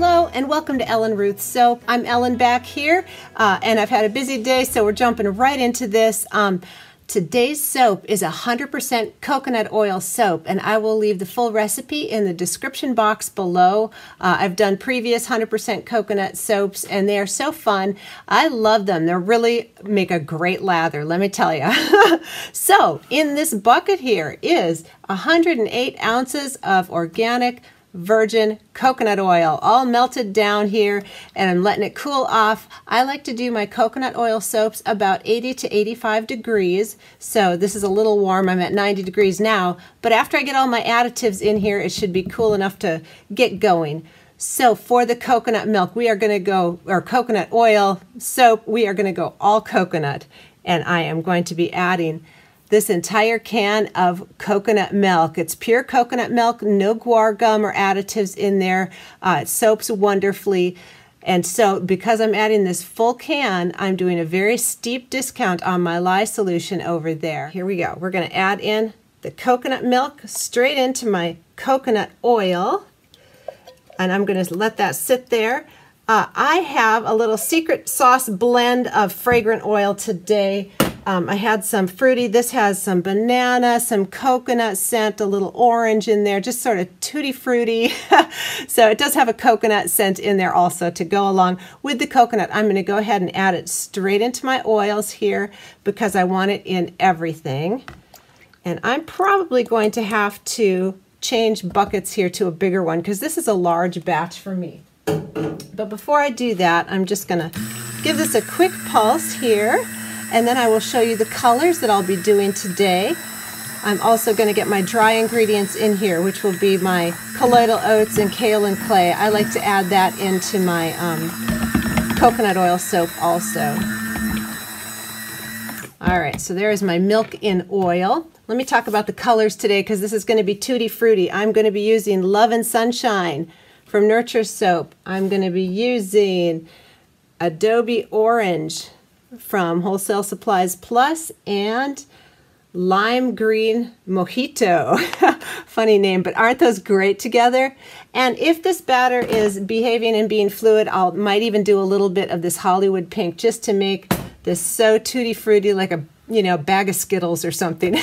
Hello and welcome to Ellen Ruth Soap. I'm Ellen back here and I've had a busy day, so we're jumping right into this. Today's soap is 100% coconut oil soap, and I will leave the full recipe in the description box below. I've done previous 100% coconut soaps, and they are so fun. I love them. They really make a great lather, let me tell you. So in this bucket here is 108 ounces of organic virgin coconut oil, all melted down here, and I'm letting it cool off. I like to do my coconut oil soaps about 80 to 85 degrees, so this is a little warm. I'm at 90 degrees now, but after I get all my additives in here, it should be cool enough to get going. So for the coconut milk, we are going to go, or coconut oil soap, we are going to go all coconut, and I am going to be adding this entire can of coconut milk. It's pure coconut milk, no guar gum or additives in there. It soaps wonderfully. And so because I'm adding this full can, I'm doing a very steep discount on my lye solution over there. Here we go. We're gonna add in the coconut milk straight into my coconut oil. And I'm gonna let that sit there. I have a little secret sauce blend of fragrant oil today. I had some fruity. This has some banana, some coconut scent, a little orange in there, just sort of tutti fruity. So it does have a coconut scent in there also to go along with the coconut. I'm going to go ahead and add it straight into my oils here because I want it in everything. And I'm probably going to have to change buckets here to a bigger one because this is a large batch for me. But before I do that, I'm just going to give this a quick pulse here. And then I will show you the colors that I'll be doing today. I'm also going to get my dry ingredients in here, which will be my colloidal oats and kaolin clay. I like to add that into my coconut oil soap also. All right, so there is my milk in oil. Let me talk about the colors today because this is going to be tutti frutti. I'm going to be using Love and Sunshine from Nurture Soap. I'm going to be using Adobe Orange from Wholesale Supplies Plus, and Lime Green Mojito. Funny name, but aren't those great together? And if this batter is behaving and being fluid, I might even do a little bit of this Hollywood Pink just to make this so tutti-frutti like a, you know, bag of Skittles or something.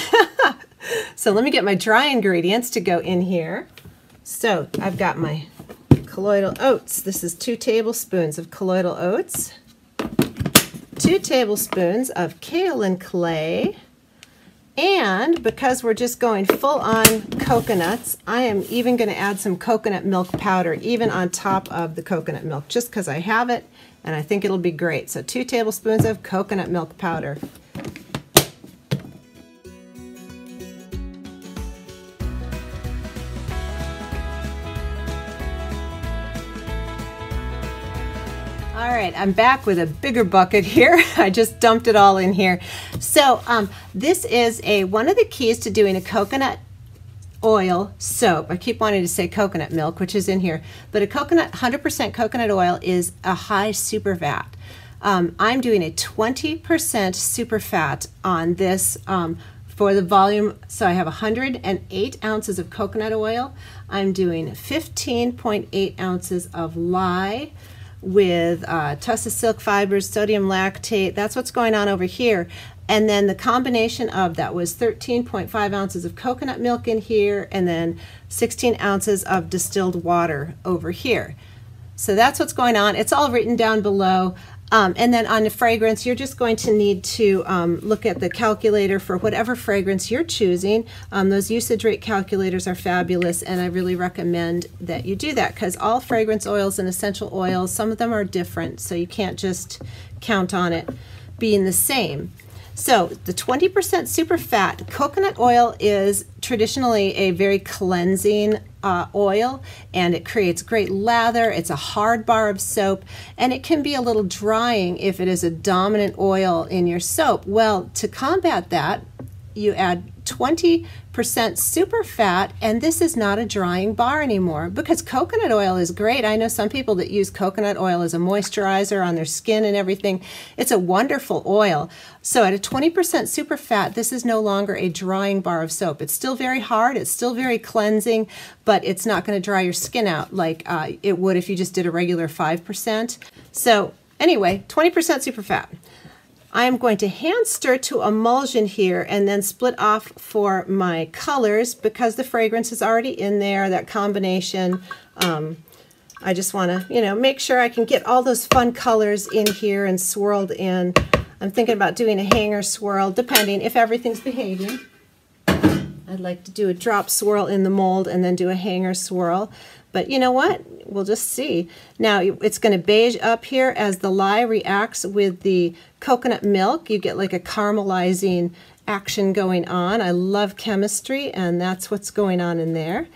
So let me get my dry ingredients to go in here. So I've got my colloidal oats. This is 2 tablespoons of colloidal oats. 2 tablespoons of kaolin clay, and because we're just going full on coconuts, I am even going to add some coconut milk powder even on top of the coconut milk just because I have it and I think it'll be great. So 2 tablespoons of coconut milk powder. All right, I'm back with a bigger bucket here. I just dumped it all in here. So this is one of the keys to doing a coconut oil soap. I keep wanting to say coconut milk, which is in here, but a coconut, 100% coconut oil is a high super fat. I'm doing a 20% super fat on this for the volume. So I have 108 ounces of coconut oil. I'm doing 15.8 ounces of lye with Tussah Silk fibers, sodium lactate. That's what's going on over here. And then the combination of that was 13.5 ounces of coconut milk in here, and then 16 ounces of distilled water over here. So that's what's going on. It's all written down below. And then on the fragrance, you're just going to need to look at the calculator for whatever fragrance you're choosing. Those usage rate calculators are fabulous, and I really recommend that you do that because all fragrance oils and essential oils, some of them are different, so you can't just count on it being the same. So the 20% super fat, coconut oil is traditionally a very cleansing oil, and it creates great lather. It's a hard bar of soap, and it can be a little drying if it is a dominant oil in your soap. Well, to combat that, you add 20% 5% super fat, and this is not a drying bar anymore because coconut oil is great. I know some people that use coconut oil as a moisturizer on their skin and everything. It's a wonderful oil. So at a 20% super fat, this is no longer a drying bar of soap. It's still very hard, it's still very cleansing, but it's not going to dry your skin out like it would if you just did a regular 5%. So anyway, 20% super fat. I am going to hand stir to emulsion here and then split off for my colors because the fragrance is already in there, that combination. I just want to, you know, make sure I can get all those fun colors in here and swirled in. I'm thinking about doing a hanger swirl, depending if everything's behaving. I'd like to do a drop swirl in the mold and then do a hanger swirl. But you know what? We'll just see. Now it's going to beige up here as the lye reacts with the coconut milk. You get like a caramelizing action going on. I love chemistry, and that's what's going on in there.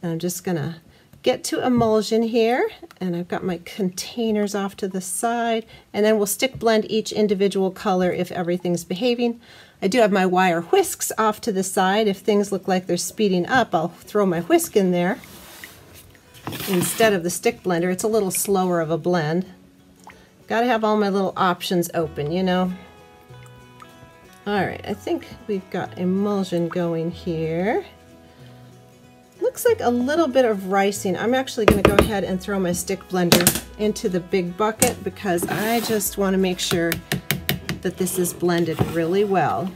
And I'm just going to get to emulsion here, and I've got my containers off to the side, and then we'll stick blend each individual color if everything's behaving. I do have my wire whisks off to the side. If things look like they're speeding up, I'll throw my whisk in there instead of the stick blender. It's a little slower of a blend. Gotta have all my little options open, you know. All right, I think we've got emulsion going here. Looks like a little bit of ricing. I'm actually gonna go ahead and throw my stick blender into the big bucket because I just wanna make sure that this is blended really well.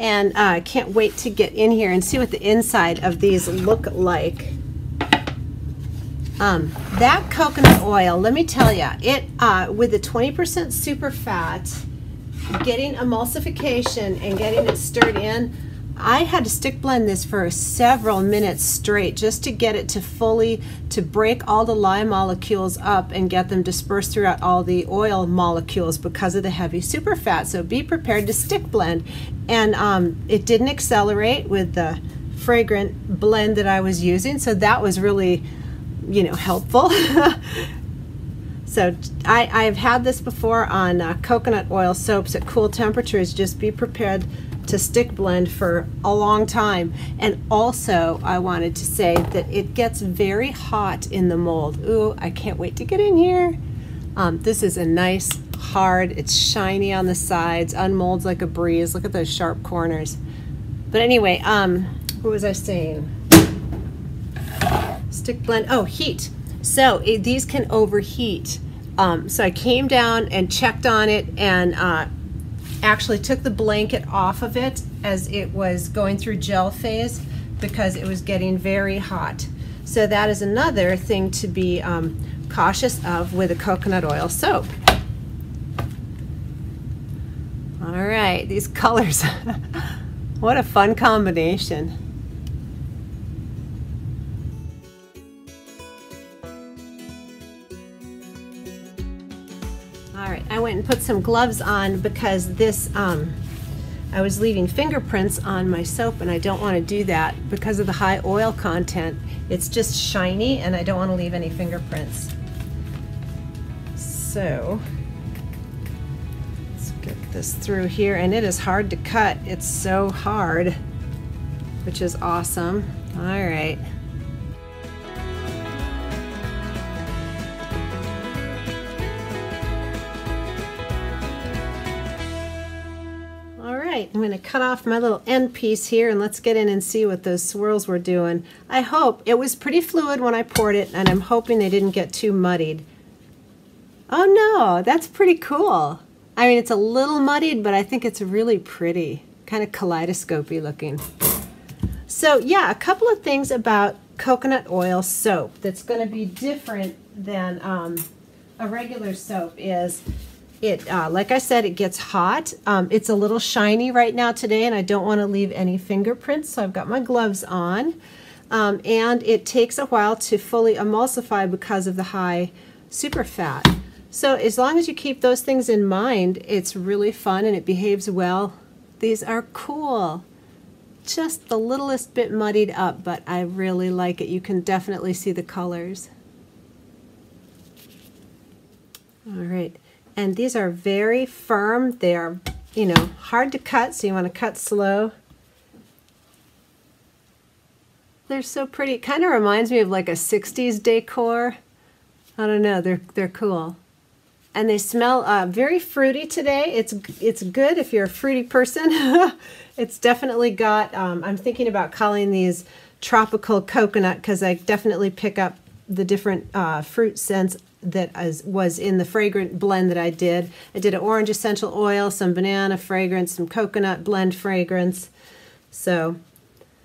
And I can't wait to get in here and see what the inside of these look like. That coconut oil, let me tell you, it with the 20% super fat, getting emulsification and getting it stirred in, I had to stick blend this for several minutes straight just to get it to fully, to break all the lye molecules up and get them dispersed throughout all the oil molecules because of the heavy super fat. So be prepared to stick blend. And it didn't accelerate with the fragrant blend that I was using. So that was really, you know, helpful. So I've had this before on coconut oil soaps at cool temperatures. Just be prepared to stick blend for a long time. And also I wanted to say that it gets very hot in the mold. Ooh, I can't wait to get in here. This is a nice hard, it's shiny on the sides, unmolds like a breeze. Look at those sharp corners. But anyway, what was I saying? Stick blend, oh, heat. So these can overheat. So I came down and checked on it and actually took the blanket off of it as it was going through gel phase because it was getting very hot. So that is another thing to be cautious of with a coconut oil soap. All right, these colors. What a fun combination. I went and put some gloves on because this, I was leaving fingerprints on my soap and I don't want to do that because of the high oil content. It's just shiny and I don't want to leave any fingerprints. So let's get this through here, and it is hard to cut. It's so hard, which is awesome. All right. I'm going to cut off my little end piece here and let's get in and see what those swirls were doing. I hope it was pretty fluid when I poured it, and I'm hoping they didn't get too muddied. Oh no, that's pretty cool. I mean, it's a little muddied, but I think it's really pretty, kind of kaleidoscope-y looking. So yeah, a couple of things about coconut oil soap that's going to be different than a regular soap is it, like I said, it gets hot. It's a little shiny right now today, and I don't want to leave any fingerprints, so I've got my gloves on. And it takes a while to fully emulsify because of the high super fat. So as long as you keep those things in mind, it's really fun and it behaves well. These are cool. Just the littlest bit muddied up, but I really like it. You can definitely see the colors. All right. And these are very firm. They are, you know, hard to cut, so you want to cut slow. They're so pretty. It kind of reminds me of like a 60s decor. I don't know. They're cool. And they smell very fruity today. It's good if you're a fruity person. It's definitely got, I'm thinking about calling these tropical coconut because I definitely pick up the different fruit scents that was in the fragrant blend that I did. I did an orange essential oil, some banana fragrance, some coconut blend fragrance. So,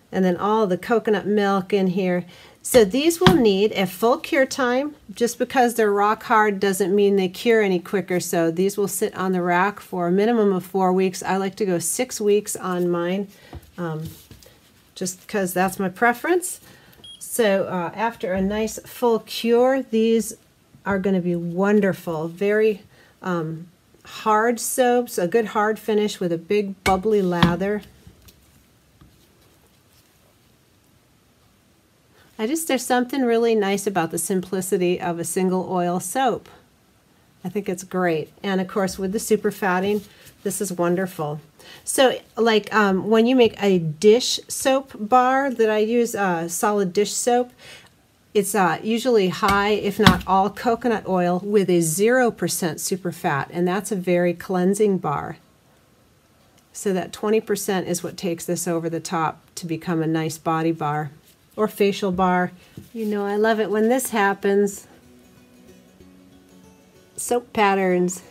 and then all the coconut milk in here. So these will need a full cure time. Just because they're rock hard doesn't mean they cure any quicker. So these will sit on the rack for a minimum of 4 weeks. I like to go 6 weeks on mine, just because that's my preference. So after a nice full cure, these are going to be wonderful, very hard soaps, a good hard finish with a big bubbly lather. There's something really nice about the simplicity of a single oil soap. I think it's great. And of course with the super fatting, this is wonderful. So like when you make a dish soap bar that I use, solid dish soap, it's usually high, if not all, coconut oil with a 0% super fat, and that's a very cleansing bar. So that 20% is what takes this over the top to become a nice body bar or facial bar. You know, I love it when this happens. Soap patterns.